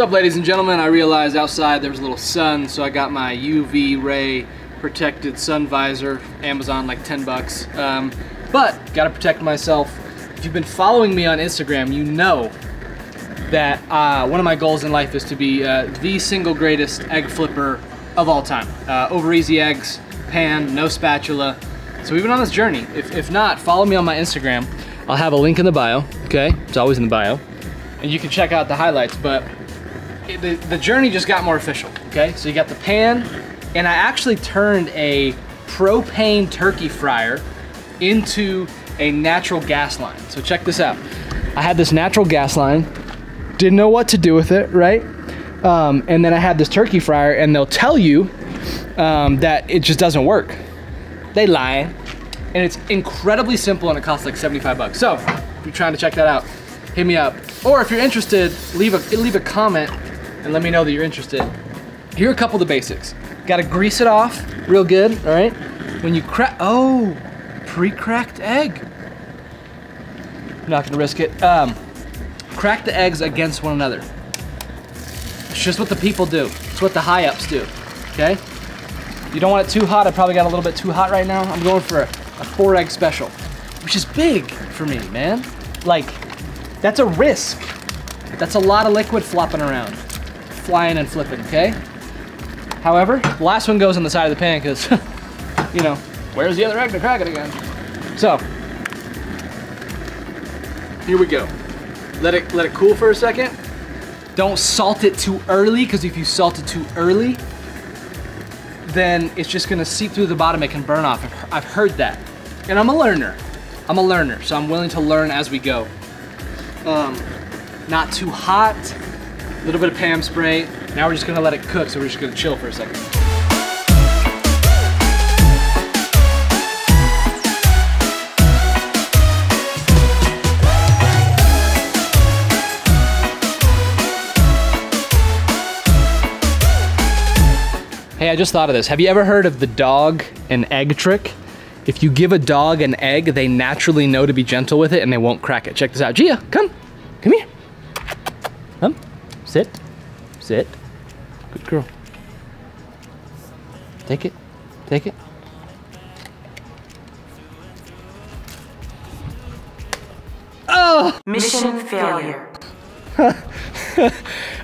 What's up, ladies and gentlemen? I realized outside there was a little sun, so I got my UV ray protected sun visor, Amazon, like 10 bucks. But gotta protect myself. If you've been following me on Instagram, you know that one of my goals in life is to be the single greatest egg flipper of all time. Over easy eggs, pan, no spatula. So we've been on this journey. If not, follow me on my Instagram. I'll have a link in the bio, okay? It's always in the bio. And you can check out the highlights, but the journey just got more official, okay? So you got the pan, and I actually turned a propane turkey fryer into a natural gas line. So check this out. I had this natural gas line, didn't know what to do with it, right? And then I had this turkey fryer, and they'll tell you that it just doesn't work. They lie. And it's incredibly simple, and it costs like 75 bucks. So if you're trying to check that out, hit me up. Or if you're interested, leave a comment and let me know that you're interested. Here are a couple of the basics. Gotta grease it off real good, all right? When you crack, oh, pre-cracked egg. I'm not gonna risk it. Crack the eggs against one another. It's just what the people do. It's what the high ups do, okay? You don't want it too hot. I probably got a little bit too hot right now. I'm going for a 4-egg special, which is big for me, man. Like, that's a risk. That's a lot of liquid flopping around, flying and flipping, okay? However, the last one goes on the side of the pan because, you know, where's the other egg to crack it again? So, here we go. Let it cool for a second. Don't salt it too early, because if you salt it too early, then it's just gonna seep through the bottom, it can burn off. I've heard that. And I'm a learner, so I'm willing to learn as we go. Not too hot, a little bit of Pam spray. Now we're just gonna let it cook, so we're just gonna chill for a second. Hey, I just thought of this. Have you ever heard of the dog and egg trick? If you give a dog an egg, they naturally know to be gentle with it and they won't crack it. Check this out. Gia, come here. Come, sit. Good girl. Take it. Oh! Mission failure.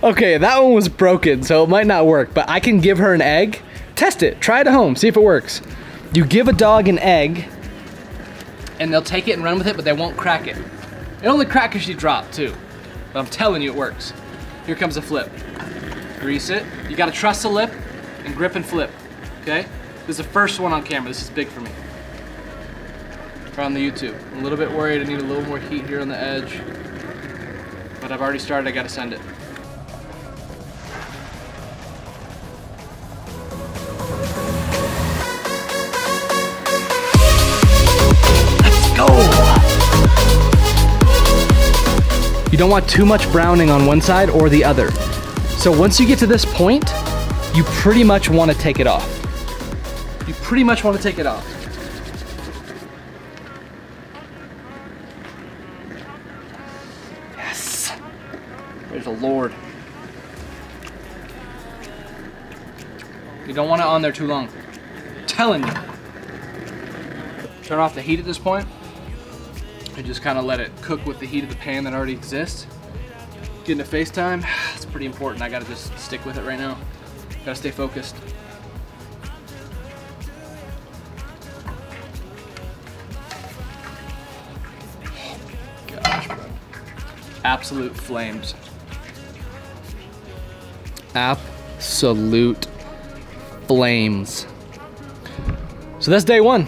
Okay, that one was broken, so it might not work, but I can give her an egg. Test it, try it at home, see if it works. You give a dog an egg, and they'll take it and run with it, but they won't crack it. It only cracks if you drop, too. But I'm telling you, it works. Here comes a flip. Grease it. You gotta trust the lip, and grip and flip, okay? This is the first one on camera, this is big for me. Or on the YouTube. I'm a little bit worried, I need a little more heat here on the edge. But I've already started, I gotta send it. You don't want too much browning on one side or the other. So once you get to this point, you pretty much want to take it off. Yes. Praise the Lord. You don't want it on there too long. I'm telling you. Turn off the heat at this point. I just kind of let it cook with the heat of the pan that already exists. Getting to FaceTime, it's pretty important. I gotta just stick with it right now. Gotta stay focused. Gosh, bro. Absolute flames. Absolute flames. So that's day one.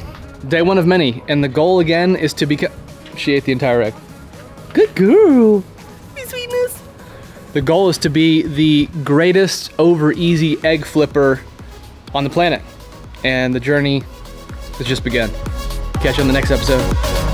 Day one of many. And the goal again is to become... She ate the entire egg. Good girl. My sweetness. The goal is to be the greatest over easy egg flipper on the planet. And the journey has just begun. Catch you on the next episode.